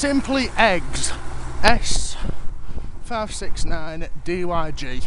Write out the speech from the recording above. Simply Eggs S569DYG.